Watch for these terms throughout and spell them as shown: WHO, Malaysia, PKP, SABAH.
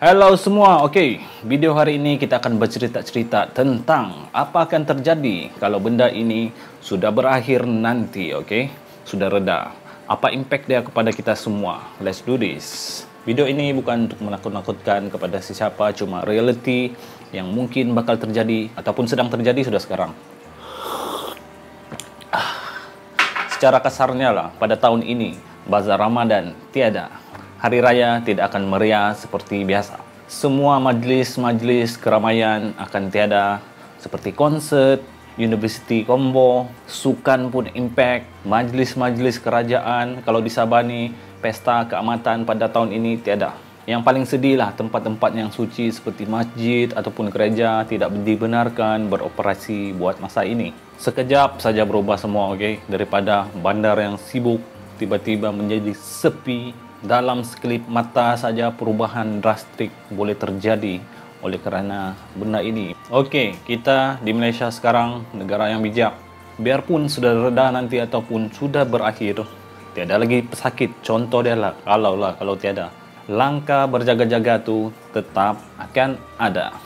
Halo semua, oke, video hari ini kita akan bercerita-cerita tentang apa akan terjadi kalau benda ini sudah berakhir nanti, oke? Sudah reda. Apa impact dia kepada kita semua? Let's do this. Video ini bukan untuk menakut-nakutkan kepada siapa, cuma reality yang mungkin bakal terjadi ataupun sedang terjadi sudah sekarang. Secara kasarnya lah, pada tahun ini, bazar Ramadan tiada. Hari raya tidak akan meriah seperti biasa. Semua majelis-majelis keramaian akan tiada, seperti konser, university combo, sukan pun impact, majelis-majelis kerajaan. Kalau di Sabah nih, pesta keamatan pada tahun ini tiada. Yang paling sedih lah, tempat-tempat yang suci seperti masjid ataupun gereja tidak dibenarkan beroperasi buat masa ini. Sekejap saja berubah semua, oke? Daripada bandar yang sibuk tiba-tiba menjadi sepi. Dalam sekelip mata saja perubahan drastik boleh terjadi oleh karena benda ini. Oke, kita di Malaysia sekarang negara yang bijak. Biarpun sudah reda nanti ataupun sudah berakhir, tiada lagi pesakit. Contoh dia lah, kalau tiada, langkah berjaga-jaga tu tetap akan ada.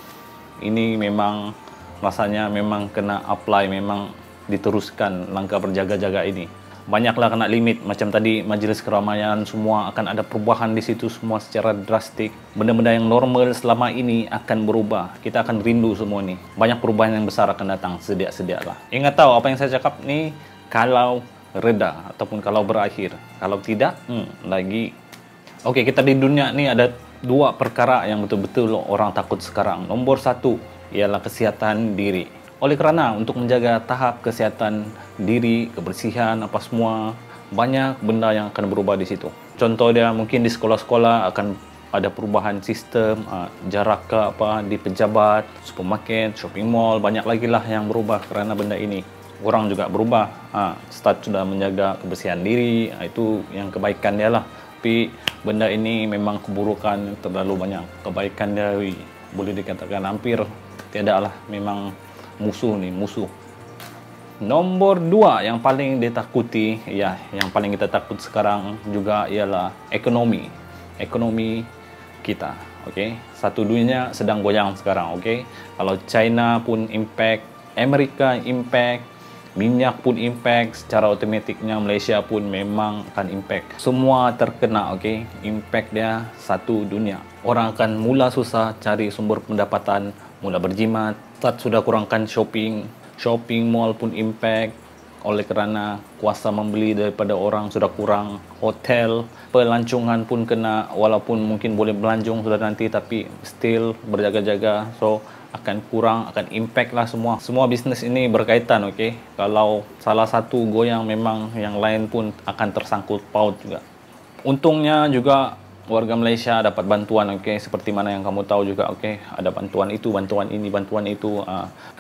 Ini memang rasanya memang kena apply, memang diteruskan langkah berjaga-jaga ini. Banyaklah kena limit, macam tadi majelis keramaian semua akan ada perubahan di situ, semua secara drastik. Benda-benda yang normal selama ini akan berubah. Kita akan rindu semua ni. Banyak perubahan yang besar akan datang, sedia-sedialah. Ingat tahu apa yang saya cakap ni, kalau reda ataupun kalau berakhir. Kalau tidak, lagi. Okey, kita di dunia ni ada dua perkara yang betul-betul orang takut sekarang. Nombor satu ialah kesihatan diri. Oleh kerana untuk menjaga tahap kesihatan diri, kebersihan, apa semua, banyak benda yang akan berubah di situ. Contoh dia mungkin di sekolah-sekolah akan ada perubahan sistem, jarak ke apa, di pejabat, supermarket, shopping mall, banyak lagi lah yang berubah kerana benda ini. Orang juga berubah, start sudah menjaga kebersihan diri, itu yang kebaikan dia lah. Tapi benda ini memang keburukan terlalu banyak. Kebaikan dia boleh dikatakan hampir tiada lah, memang musuh. Nombor dua yang paling ditakuti, ya, yang paling kita takut sekarang juga ialah ekonomi kita. Okey, satu dunia sedang goyang sekarang. Okey, kalau China pun impact, Amerika impact, minyak pun impact, secara automatiknya Malaysia pun memang akan impact. Semua terkena, okey, impact dia satu dunia. Orang akan mula susah cari sumber pendapatan, mula berjimat, start sudah kurangkan shopping mall pun impact oleh kerana kuasa membeli daripada orang sudah kurang. Hotel, pelancongan pun kena, walaupun mungkin boleh belanjong sudah nanti tapi still berjaga-jaga, so akan kurang, akan impact lah semua bisnes ini berkaitan, okey. Kalau salah satu goyang memang yang lain pun akan tersangkut paut juga. Untungnya juga warga Malaysia dapat bantuan, okey, seperti mana yang kamu tahu juga, okey, ada bantuan itu, bantuan ini, bantuan itu.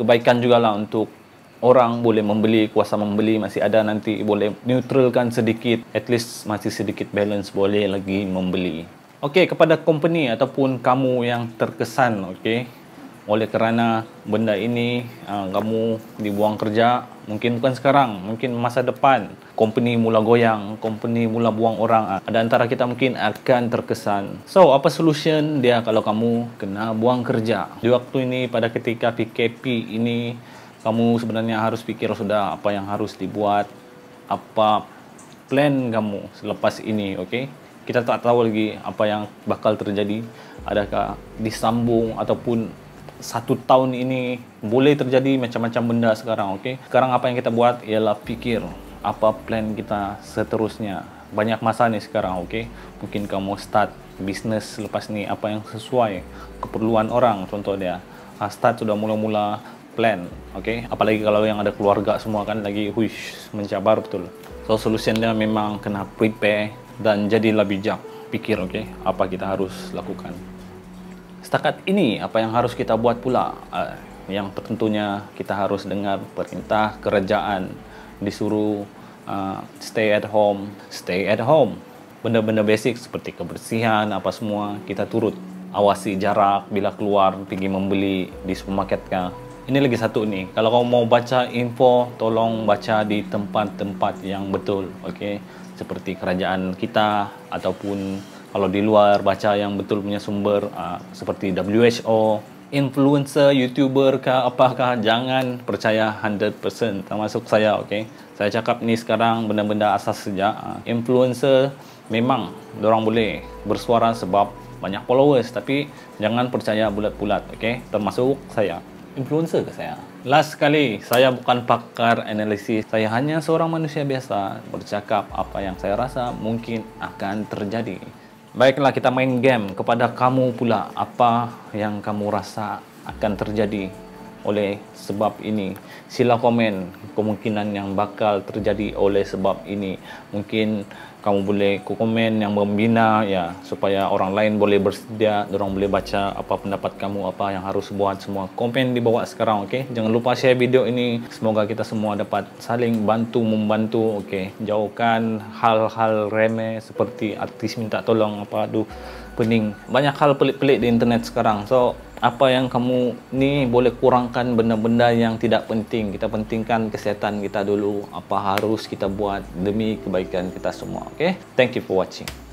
Kebaikan jugalah untuk orang boleh membeli, kuasa membeli masih ada, nanti boleh neutralkan sedikit, at least masih sedikit balance boleh lagi membeli. Okey, kepada company ataupun kamu yang terkesan, okey, oleh kerana benda ini kamu dibuang kerja, mungkin bukan sekarang, mungkin masa depan company mula goyang, company mula buang orang, ada antara kita mungkin akan terkesan. So apa solution dia kalau kamu kena buang kerja di waktu ini? Pada ketika PKP ini, kamu sebenarnya harus fikir sudah apa yang harus dibuat, apa plan kamu selepas ini, okey. Kita tak tahu lagi apa yang bakal terjadi, adakah disambung ataupun satu tahun ini boleh terjadi macam-macam benda sekarang, okey. Sekarang apa yang kita buat ialah fikir apa plan kita seterusnya. Banyak masa ni sekarang, okey. Mungkin kamu start bisnes lepas ni, apa yang sesuai keperluan orang, contoh dia. Start sudah mula-mula plan, okey. Apalagi kalau yang ada keluarga semua kan lagi mencabar betul. So solution dia memang kena prepare dan jadilah bijak. Fikir, okey, apa kita harus lakukan. Setakat ini, apa yang harus kita buat pula? Yang tentunya kita harus dengar perintah kerajaan, disuruh stay at home. Benda-benda basic seperti kebersihan, apa semua, kita turut. Awasi jarak bila keluar, pergi membeli di supermarket kah. Ini lagi satu ni, kalau kamu mau baca info, tolong baca di tempat-tempat yang betul, okey? Seperti kerajaan kita ataupun Kalau di luar baca yang betul punya sumber seperti WHO, influencer, YouTuber kah, apakah, jangan percaya 100%, termasuk saya, okey. Saya cakap ni sekarang benda-benda asas saja. Influencer memang dorang boleh bersuara sebab banyak followers, tapi jangan percaya bulat-bulat, okey. Termasuk saya. Influencer ke saya? Last sekali, saya bukan pakar analisis. Saya hanya seorang manusia biasa, bercakap apa yang saya rasa mungkin akan terjadi. Baiklah, kita main game. Kepada kamu pula, apa yang kamu rasa akan terjadi oleh sebab ini? Sila komen kemungkinan yang bakal terjadi oleh sebab ini. Mungkin kamu boleh komen yang membina, ya, supaya orang lain boleh bersedia, orang boleh baca apa pendapat kamu, apa yang harus buat. Semua komen di bawah sekarang, okey. Jangan lupa share video ini. Semoga kita semua dapat saling bantu membantu, okey. Jauhkan hal-hal remeh seperti artis minta tolong, apa, aduh pening. Banyak hal pelik-pelik di internet sekarang. So, apa yang kamu ni boleh kurangkan benda-benda yang tidak penting. Kita pentingkan kesihatan kita dulu. Apa harus kita buat demi kebaikan kita semua, okay? Thank you for watching.